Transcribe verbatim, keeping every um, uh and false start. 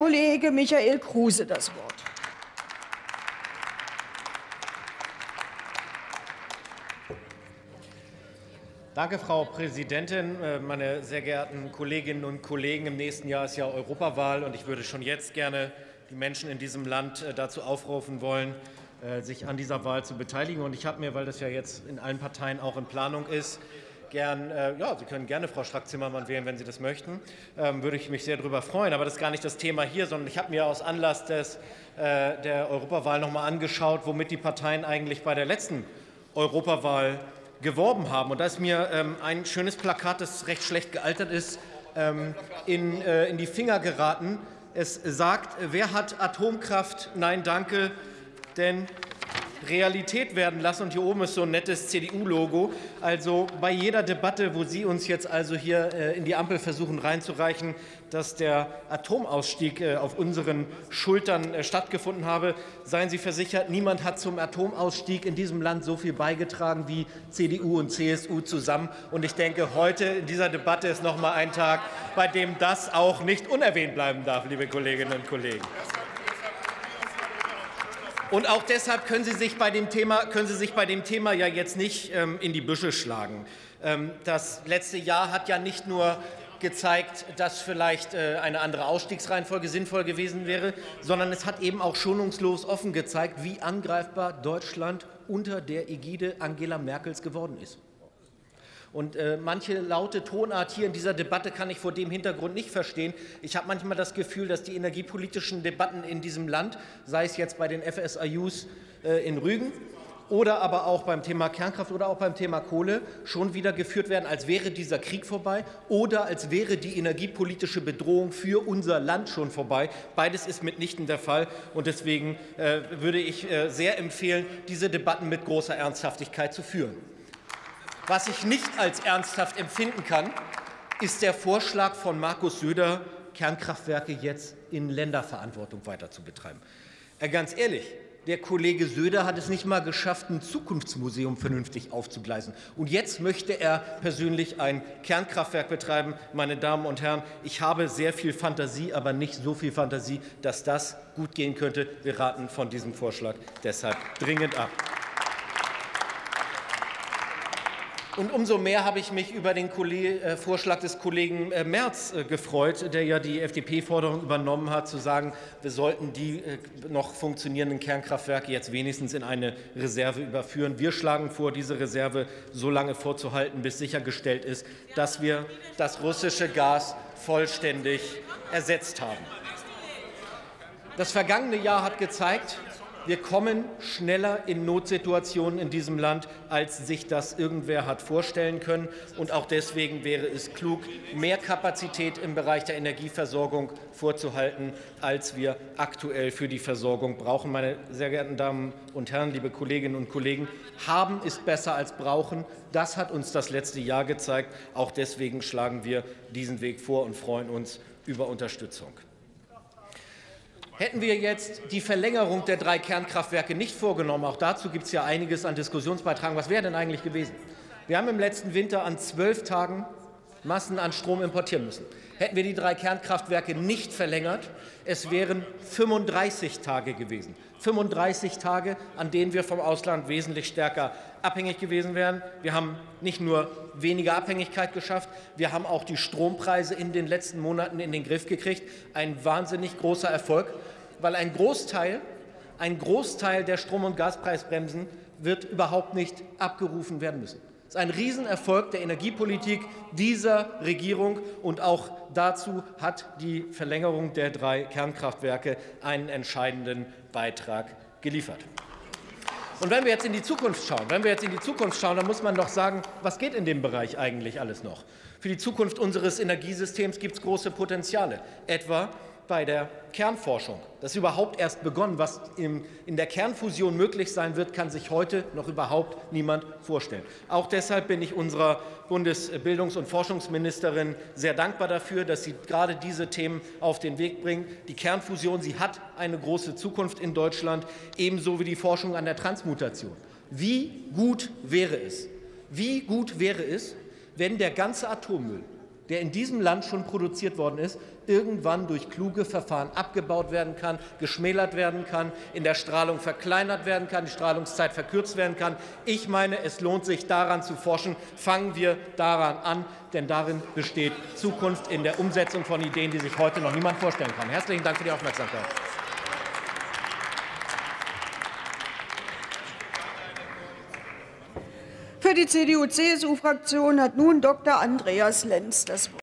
Kollege Michael Kruse das Wort. Danke, Frau Präsidentin. Meine sehr geehrten Kolleginnen und Kollegen, im nächsten Jahr ist ja Europawahl, und ich würde schon jetzt gerne die Menschen in diesem Land dazu aufrufen wollen, sich an dieser Wahl zu beteiligen. Und ich habe mir, weil das ja jetzt in allen Parteien auch in Planung ist, gern, ja, Sie können gerne Frau Strack-Zimmermann wählen, wenn Sie das möchten, würde ich mich sehr darüber freuen. Aber das ist gar nicht das Thema hier, sondern ich habe mir aus Anlass des, der Europawahl noch mal angeschaut, womit die Parteien eigentlich bei der letzten Europawahl geworben haben. Und da ist mir ähm, ein schönes Plakat, das recht schlecht gealtert ist, ähm, in, äh, in die Finger geraten. Es sagt: Wer hat Atomkraft? Nein, danke, denn Realität werden lassen. Und hier oben ist so ein nettes C D U-Logo. Also bei jeder Debatte, wo Sie uns jetzt also hier äh, in die Ampel versuchen reinzureichen, dass der Atomausstieg äh, auf unseren Schultern äh, stattgefunden habe, seien Sie versichert, niemand hat zum Atomausstieg in diesem Land so viel beigetragen wie C D U und C S U zusammen. Und ich denke, heute in dieser Debatte ist noch mal ein Tag, bei dem das auch nicht unerwähnt bleiben darf, liebe Kolleginnen und Kollegen. Und auch deshalb können Sie sich bei dem Thema, können Sie sich bei dem Thema ja jetzt nicht ähm, in die Büsche schlagen. Ähm, das letzte Jahr hat ja nicht nur gezeigt, dass vielleicht eine andere Ausstiegsreihenfolge sinnvoll gewesen wäre, sondern es hat eben auch schonungslos offen gezeigt, wie angreifbar Deutschland unter der Ägide Angela Merkels geworden ist. Und äh, manche laute Tonart hier in dieser Debatte kann ich vor dem Hintergrund nicht verstehen. Ich habe manchmal das Gefühl, dass die energiepolitischen Debatten in diesem Land, sei es jetzt bei den F S I Us äh, in Rügen oder aber auch beim Thema Kernkraft oder auch beim Thema Kohle, schon wieder geführt werden, als wäre dieser Krieg vorbei oder als wäre die energiepolitische Bedrohung für unser Land schon vorbei. Beides ist mitnichten der Fall. Und deswegen äh, würde ich äh, sehr empfehlen, diese Debatten mit großer Ernsthaftigkeit zu führen. Was ich nicht als ernsthaft empfinden kann, ist der Vorschlag von Markus Söder, Kernkraftwerke jetzt in Länderverantwortung weiter zu betreiben. Ganz ehrlich, der Kollege Söder hat es nicht mal geschafft, ein Zukunftsmuseum vernünftig aufzugleisen. Und jetzt möchte er persönlich ein Kernkraftwerk betreiben. Meine Damen und Herren, ich habe sehr viel Fantasie, aber nicht so viel Fantasie, dass das gut gehen könnte. Wir raten von diesem Vorschlag deshalb dringend ab. Und umso mehr habe ich mich über den Vorschlag des Kollegen Merz gefreut, der ja die F D P-Forderung übernommen hat, zu sagen, wir sollten die noch funktionierenden Kernkraftwerke jetzt wenigstens in eine Reserve überführen. Wir schlagen vor, diese Reserve so lange vorzuhalten, bis sichergestellt ist, dass wir das russische Gas vollständig ersetzt haben. Das vergangene Jahr hat gezeigt, wir kommen schneller in Notsituationen in diesem Land, als sich das irgendwer hat vorstellen können. Und auch deswegen wäre es klug, mehr Kapazität im Bereich der Energieversorgung vorzuhalten, als wir aktuell für die Versorgung brauchen. Meine sehr geehrten Damen und Herren, liebe Kolleginnen und Kollegen, haben ist besser als brauchen. Das hat uns das letzte Jahr gezeigt. Auch deswegen schlagen wir diesen Weg vor und freuen uns über Unterstützung. Hätten wir jetzt die Verlängerung der drei Kernkraftwerke nicht vorgenommen, auch dazu gibt es ja einiges an Diskussionsbeitragen, was wäre denn eigentlich gewesen? Wir haben im letzten Winter an zwölf Tagen Massen an Strom importieren müssen. Hätten wir die drei Kernkraftwerke nicht verlängert, es wären fünfunddreißig Tage gewesen. fünfunddreißig Tage, an denen wir vom Ausland wesentlich stärker abhängig gewesen wären. Wir haben nicht nur weniger Abhängigkeit geschafft, wir haben auch die Strompreise in den letzten Monaten in den Griff gekriegt. Ein wahnsinnig großer Erfolg, weil ein Großteil, ein Großteil der Strom- und Gaspreisbremsen wird überhaupt nicht abgerufen werden müssen. Das ist ein Riesenerfolg der Energiepolitik dieser Regierung, und auch dazu hat die Verlängerung der drei Kernkraftwerke einen entscheidenden Beitrag geliefert. Und wenn wir jetzt in die Zukunft schauen, wenn wir jetzt in die Zukunft schauen, dann muss man doch sagen, was geht in dem Bereich eigentlich alles noch? Für die Zukunft unseres Energiesystems gibt es große Potenziale, etwa bei der Kernforschung. Das ist überhaupt erst begonnen. Was in der Kernfusion möglich sein wird, kann sich heute noch überhaupt niemand vorstellen. Auch deshalb bin ich unserer Bundesbildungs- und Forschungsministerin sehr dankbar dafür, dass sie gerade diese Themen auf den Weg bringt. Die Kernfusion, sie hat eine große Zukunft in Deutschland, ebenso wie die Forschung an der Transmutation. Wie gut wäre es, wie gut wäre es, wenn der ganze Atommüll, der in diesem Land schon produziert worden ist, irgendwann durch kluge Verfahren abgebaut werden kann, geschmälert werden kann, in der Strahlung verkleinert werden kann, die Strahlungszeit verkürzt werden kann. Ich meine, es lohnt sich, daran zu forschen. Fangen wir daran an, denn darin besteht Zukunft in der Umsetzung von Ideen, die sich heute noch niemand vorstellen kann. Herzlichen Dank für die Aufmerksamkeit. Für die C D U C S U-Fraktion hat nun Doktor Andreas Lenz das Wort.